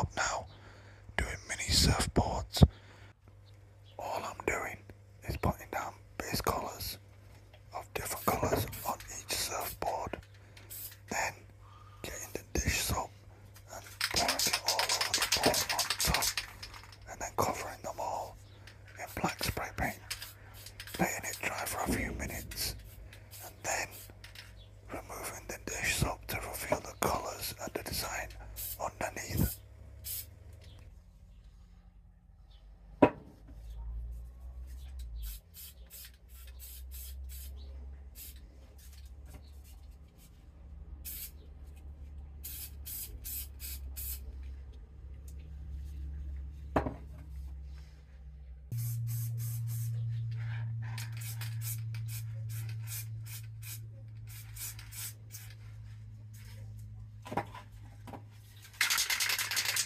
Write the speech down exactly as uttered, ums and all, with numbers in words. out now doing mini surfboards. All I'm doing is putting down base collars of different colors.